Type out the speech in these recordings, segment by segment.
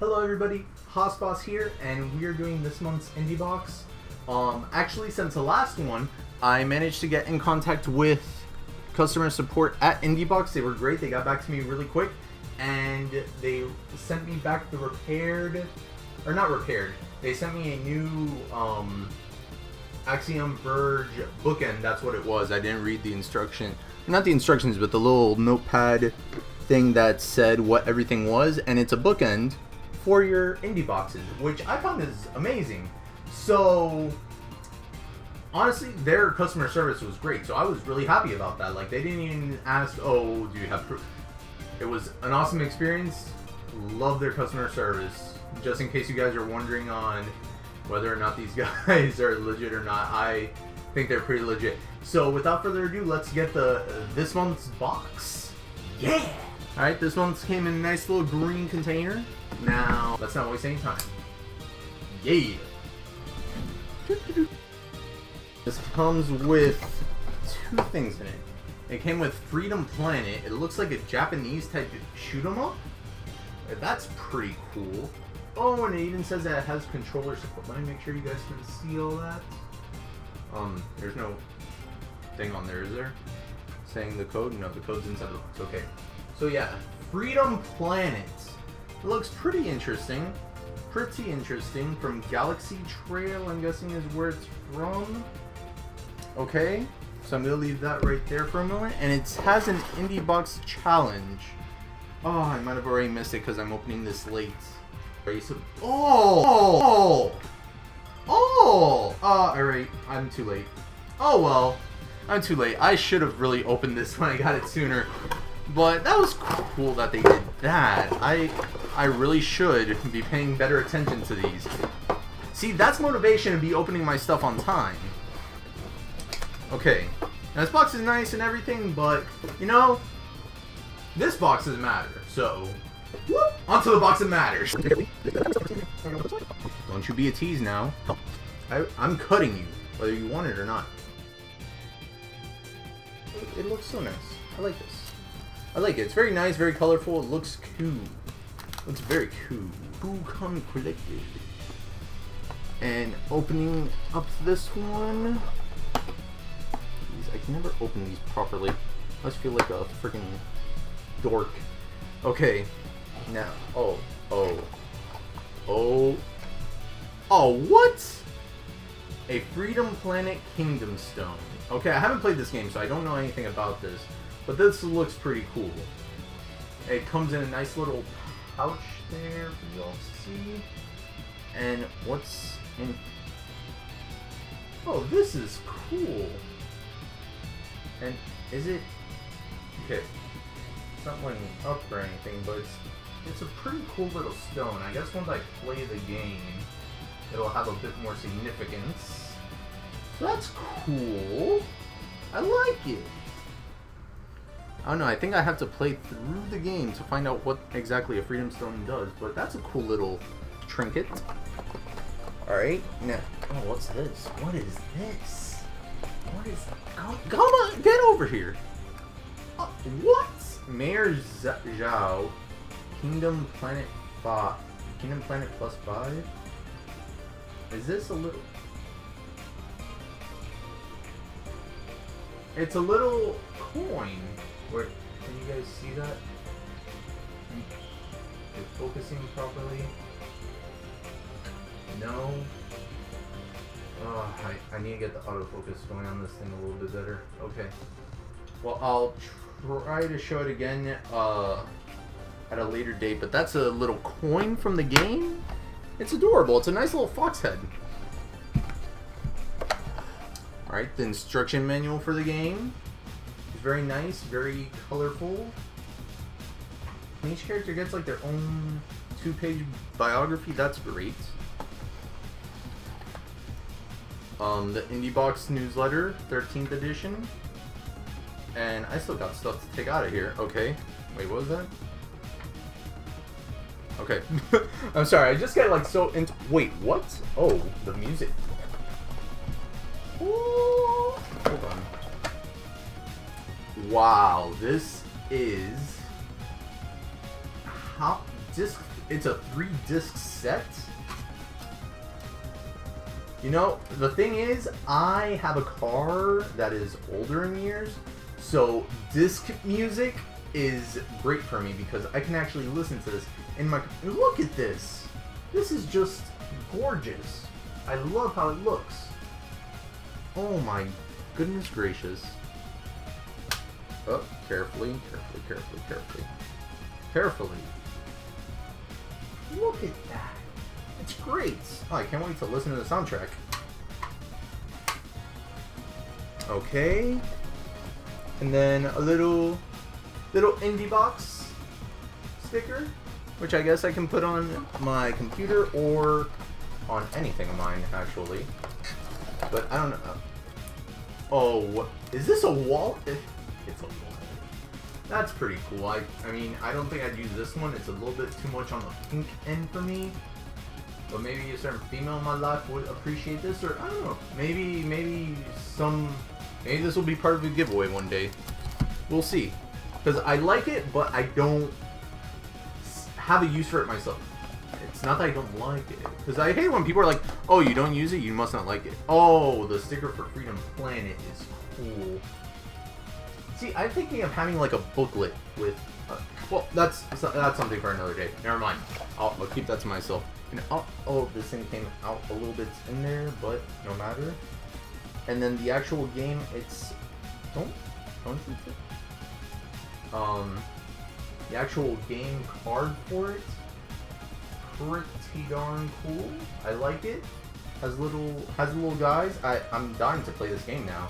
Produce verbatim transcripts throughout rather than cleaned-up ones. Hello everybody, Joss Boss here, and we are doing this month's Indie Box. Um, actually, since the last one, I managed to get in contact with customer support at Indie Box. They were great, they got back to me really quick, and they sent me back the repaired, or not repaired, they sent me a new um, Axiom Verge bookend, that's what it was. I didn't read the instruction, not the instructions, but the little notepad thing that said what everything was, and it's a bookend for your indie boxes, which I found is amazing. So honestly, their customer service was great, so I was really happy about that. Like, they didn't even ask, oh, do you have proof? It was an awesome experience. Love their customer service. Just in case you guys are wondering on whether or not these guys are legit or not, I think they're pretty legit. So without further ado, let's get the uh, this month's box. Yeah! Alright, this month's came in a nice little green container. Now, let's not waste any time. Yeah! This comes with two things in it. It came with Freedom Planet. It looks like a Japanese type shoot 'em up. That's pretty cool. Oh, and it even says that it has controller support. Let me make sure you guys can see all that. Um, there's no thing on there, is there? Saying the code? No, the code's inside the box. Okay. So yeah, Freedom Planet. It looks pretty interesting. Pretty interesting. From Galaxy Trail, I'm guessing is where it's from. Okay, so I'm going to leave that right there for a moment. And it has an Indie Box challenge. Oh, I might have already missed it because I'm opening this late. Are you so oh! Oh! Oh! Uh, alright, I'm too late. Oh well, I'm too late. I should have really opened this when I got it sooner. But that was cool that they did that. I I really should be paying better attention to these. See, that's motivation to be opening my stuff on time. Okay. Now, this box is nice and everything, but, you know, this box doesn't matter. So, whoop, onto the box that matters. Don't you be a tease now. I, I'm cutting you, whether you want it or not. It, it looks so nice. I like this. I like it. It's very nice, very colorful. It looks cool. Looks very cool. Cool come collected. And opening up this one. Jeez, I can never open these properly. I just feel like a freaking dork. Okay. Now. Oh. Oh. Oh. Oh, what? A Freedom Planet Kingdom Stone. Okay, I haven't played this game, so I don't know anything about this. But this looks pretty cool. It comes in a nice little pouch there for y'all to see. And what's in... Oh, this is cool. And is it... Okay. It's not lighting up or anything, but it's, it's a pretty cool little stone. I guess once I play the game, it'll have a bit more significance. So that's cool. I like it. I don't know, I think I have to play through the game to find out what exactly a Freedom Stone does, but that's a cool little trinket. Alright, now, oh, what's this? What is this? What is, come, come on, get over here! Uh, what? Mayor Z Zhao, Kingdom Planet five, Kingdom Planet plus five? Is this a little... It's a little coin. Where, can you guys see that? Is focusing properly? No. Oh, I, I need to get the autofocus going on this thing a little bit better. Okay. Well, I'll try to show it again uh, at a later date, but that's a little coin from the game. It's adorable. It's a nice little fox head. Alright, the instruction manual for the game. Very nice, very colorful. And each character gets like their own two-page biography. That's great. Um, the Indie Box newsletter, thirteenth edition. And I still got stuff to take out of here. Okay. Wait, what was that? Okay. I'm sorry. I just got like so into. Wait, what? Oh, the music. Ooh. Hold on. Wow, this is how disc it's a three-disc set. You know, the thing is, I have a car that is older in years, so disc music is great for me because I can actually listen to this in my... Look at this! This is just gorgeous. I love how it looks. Oh my goodness gracious. Oh, carefully, carefully, carefully, carefully. Carefully. Look at that. It's great. Oh, I can't wait to listen to the soundtrack. Okay. And then a little, little indie box sticker, which I guess I can put on my computer or on anything of mine, actually. But I don't know. Oh, is this a wall? It's a wall. That's pretty cool. I, I mean, I don't think I'd use this one. It's a little bit too much on the pink end for me. But maybe a certain female in my life would appreciate this, or I don't know. Maybe, maybe some... Maybe this will be part of a giveaway one day. We'll see. Because I like it, but I don't have a use for it myself. It's not that I don't like it. Because I hate when people are like, oh, you don't use it, you must not like it. Oh, the sticker for Freedom Planet is cool. See, I'm thinking of having like a booklet with... Uh, well, that's that's something for another day. Never mind. I'll, I'll keep that to myself. And I'll, oh, this thing came out a little bit in there, but no matter. And then the actual game, it's... Don't... Don't you think? Um, the actual game card for it, pretty darn cool. I like it. Has little... Has little guys. I, I'm dying to play this game now.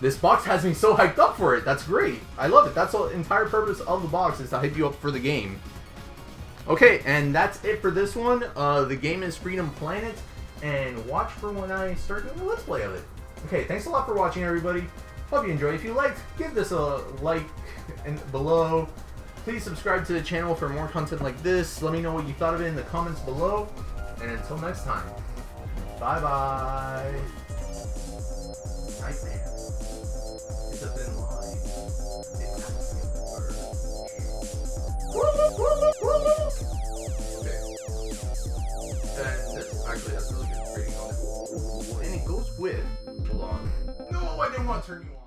This box has me so hyped up for it. That's great. I love it. That's the entire purpose of the box, is to hype you up for the game. Okay, and that's it for this one. Uh, the game is Freedom Planet. And watch for when I start doing a let's play of it. Okay, thanks a lot for watching, everybody. Hope you enjoyed. If you liked, give this a like in, below. Please subscribe to the channel for more content like this. Let me know what you thought of it in the comments below. And until next time, bye-bye. Nightmare. It's a thin line. It's not okay. And this actually has really good rating on it. And it goes with... Hold on. No, I didn't want to turn you on.